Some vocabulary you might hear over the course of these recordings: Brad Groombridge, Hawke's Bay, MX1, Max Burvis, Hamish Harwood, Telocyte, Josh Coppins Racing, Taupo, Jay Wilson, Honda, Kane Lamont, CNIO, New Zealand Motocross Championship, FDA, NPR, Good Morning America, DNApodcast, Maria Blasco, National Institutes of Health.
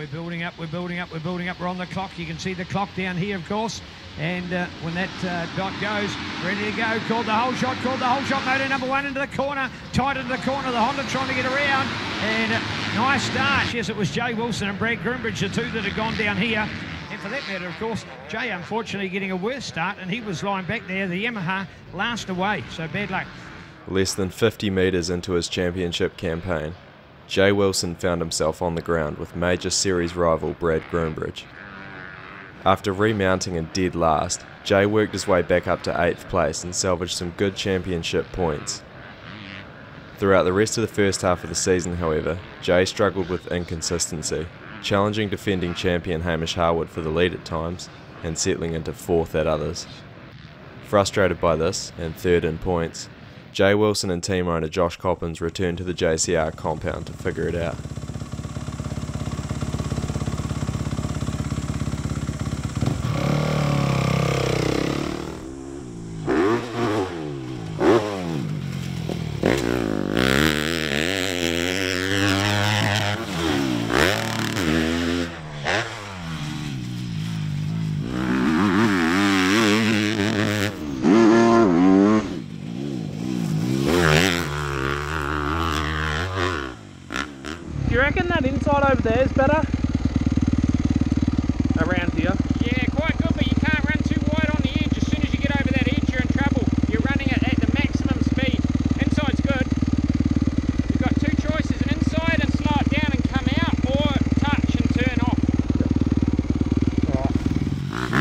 we're building up, we're on the clock. You can see the clock down here, of course. And when that dot goes, ready to go, called the whole shot. Motor number one into the corner, tight into the corner, the Honda trying to get around. And nice start. Yes, it was Jay Wilson and Brad Groombridge, the two that had gone down here. And for that matter, of course, Jay unfortunately getting a worse start, and he was lying back there, the Yamaha last away, so bad luck. Less than 50 metres into his championship campaign, Jay Wilson found himself on the ground with major series rival Brad Groombridge. After remounting and dead last, Jay worked his way back up to 8th place and salvaged some good championship points. Throughout the rest of the first half of the season, however, Jay struggled with inconsistency, challenging defending champion Hamish Harwood for the lead at times and settling into 4th at others. Frustrated by this, and 3rd in points, Jay Wilson and team owner Josh Coppins returned to the JCR compound to figure it out. Do you reckon that inside over there is better? Around here? Yeah, quite good, but you can't run too wide on the edge. As soon as you get over that edge, you're in trouble. You're running it at the maximum speed. Inside's good. You've got two choices, an inside and slide down and come out, or touch and turn off. All right.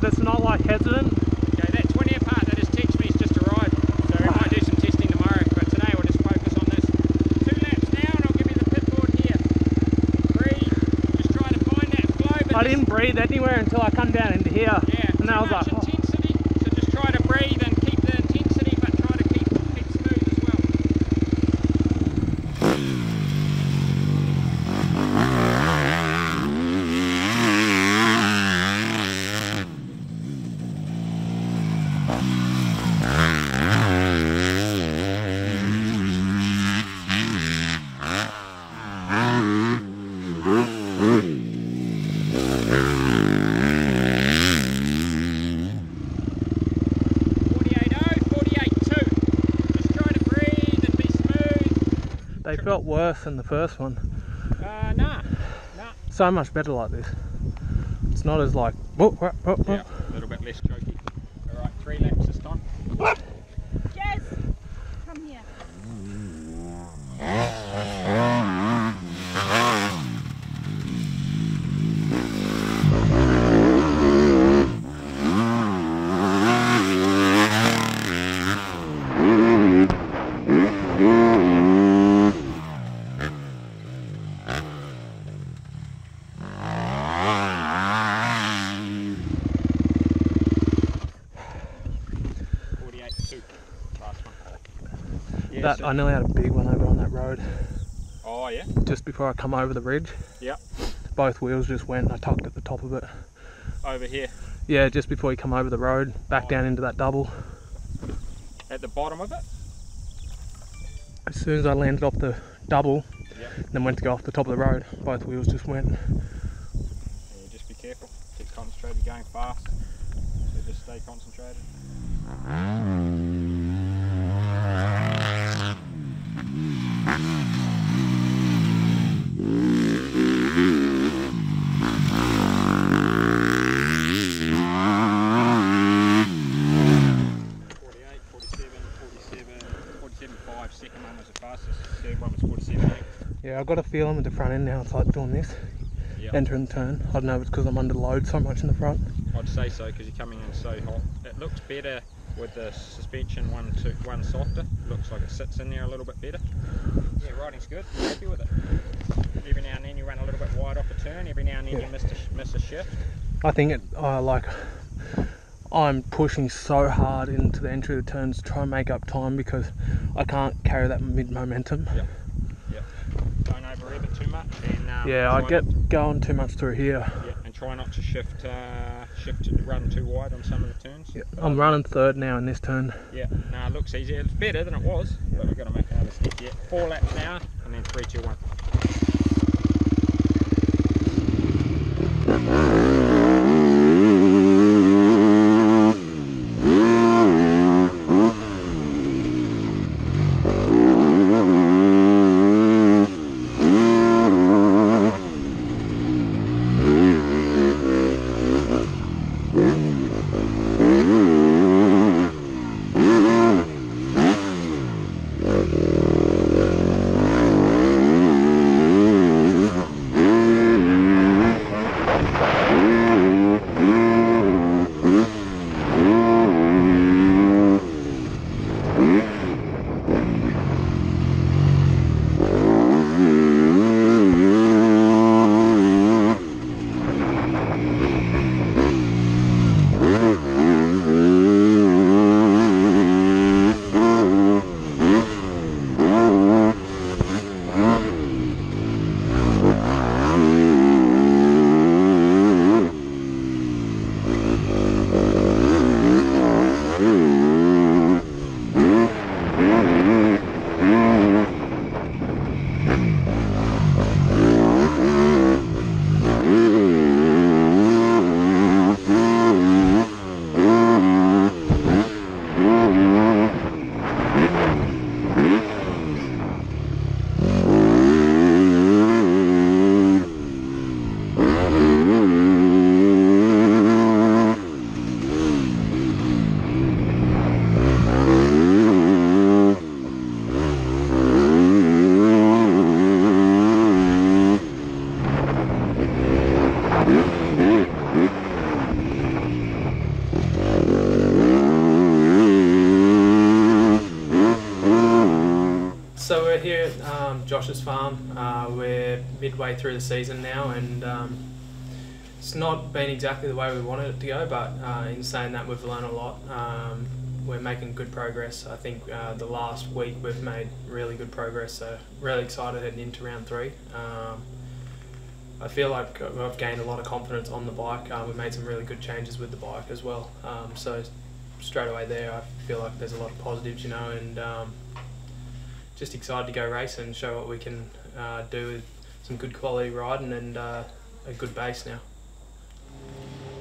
That's not like hesitant. Okay, that 20th part that has teached me is just arrived. So we might do some testing tomorrow, but today we'll just focus on this. 2 laps now and I'll give you the pit board here. Breathe. Just trying to find that flow. But I didn't breathe anywhere until I come down into here. Yeah, and I was like, oh. Intensity. So just try to breathe and keep the intensity, but try to keep smooth as well. They felt worse than the first one. Nah. So much better like this. It's not as like, whoop. Yeah, a little bit less choky. All right, 3 laps this time. Yes, come here. That, I nearly had a big one over on that road. Oh yeah? Just before I come over the ridge. Yep. Both wheels just went and I tucked at the top of it. Over here? Yeah, just before you come over the road, back down into that double. At the bottom of it? As soon as I landed off the double, and then went to go off the top of the road, both wheels just went. Yeah, just be careful. Keep concentrated, going fast. So just stay concentrated. Yeah, I've got a feeling with the front end now, it's like doing this, entering the turn. I don't know if it's because I'm under load so much in the front. I'd say so, because you're coming in so hot. It looks better with the suspension one softer. Looks like it sits in there a little bit better. Yeah, riding's good. Happy with it. think you missed a shift? I think it, like, I'm pushing so hard into the entry of the turns to try and make up time because I can't carry that mid-momentum. Yep. Yep. Don't over-rev it too much. And, yeah, I get going too much through here. Yep. And try not to shift, to run too wide on some of the turns. Yep. I'm running third now in this turn. Yeah, no, it looks easier. It's better than it was, but we've got to make another step yet. 4 laps now, and then 3, 2, 1. Josh's farm. We're midway through the season now, and it's not been exactly the way we wanted it to go, but in saying that, we've learned a lot. We're making good progress. I think the last week we've made really good progress, so really excited heading into round 3. I feel like I've gained a lot of confidence on the bike. We've made some really good changes with the bike as well, so straight away there I feel like there's a lot of positives, you know, and just excited to go race and show what we can do with some good quality riding and a good base now.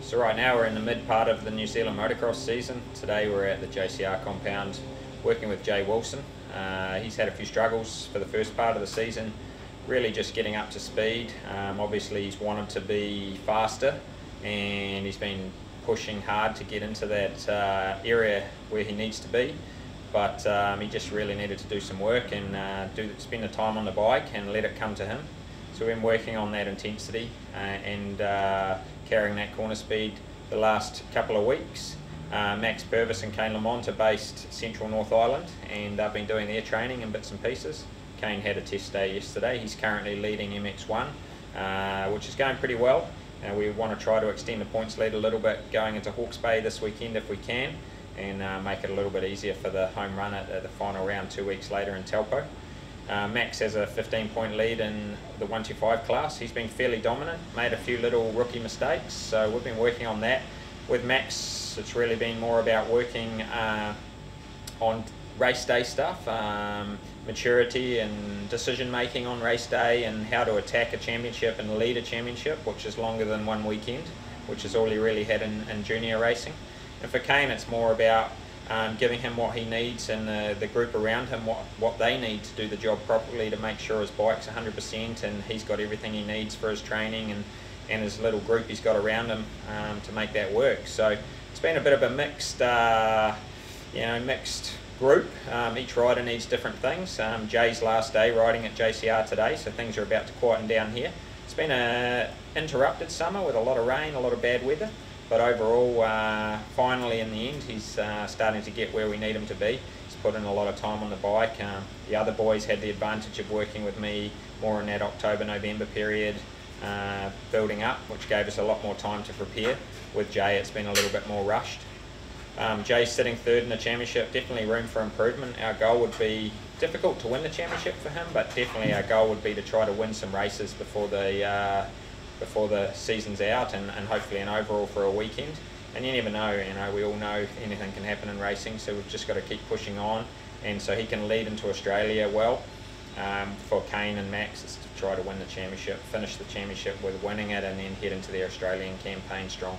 So right now we're in the mid part of the New Zealand motocross season. Today we're at the JCR compound working with Jay Wilson. He's had a few struggles for the first part of the season, really just getting up to speed. Obviously he's wanted to be faster, and he's been pushing hard to get into that area where he needs to be. But he just really needed to do some work and spend the time on the bike and let it come to him. So we've been working on that intensity and carrying that corner speed the last couple of weeks. Max Burvis and Kane Lamont are based Central North Island, and they've been doing their training in bits and pieces. Kane had a test day yesterday. He's currently leading MX1, which is going pretty well. We want to try to extend the points lead a little bit going into Hawke's Bay this weekend if we can, and make it a little bit easier for the home run at the final round 2 weeks later in Taupo. Max has a 15-point lead in the 125 class. He's been fairly dominant, made a few little rookie mistakes, so we've been working on that. With Max, it's really been more about working on race day stuff, maturity and decision making on race day, and how to attack a championship and lead a championship, which is longer than one weekend, which is all he really had in junior racing. And for Kane, it's more about giving him what he needs, and the group around him what they need to do the job properly, to make sure his bike's 100% and he's got everything he needs for his training and his little group he's got around him to make that work. So it's been a bit of a mixed, mixed group. Each rider needs different things. Jay's last day riding at JCR today, so things are about to quieten down here. It's been an interrupted summer with a lot of rain, a lot of bad weather. But overall, finally in the end, he's starting to get where we need him to be. He's put in a lot of time on the bike. The other boys had the advantage of working with me more in that October-November period, building up, which gave us a lot more time to prepare. With Jay, it's been a little bit more rushed. Jay's sitting third in the championship, definitely room for improvement. Our goal would be difficult to win the championship for him, but definitely our goal would be to try to win some races before the season's out, and hopefully an overall for a weekend. And you never know, you know, we all know anything can happen in racing, so we've just got to keep pushing on. And so he can lead into Australia well. For Kane and Max, it's to try to win the championship, finish the championship with winning it, and then head into the Australian campaign strong.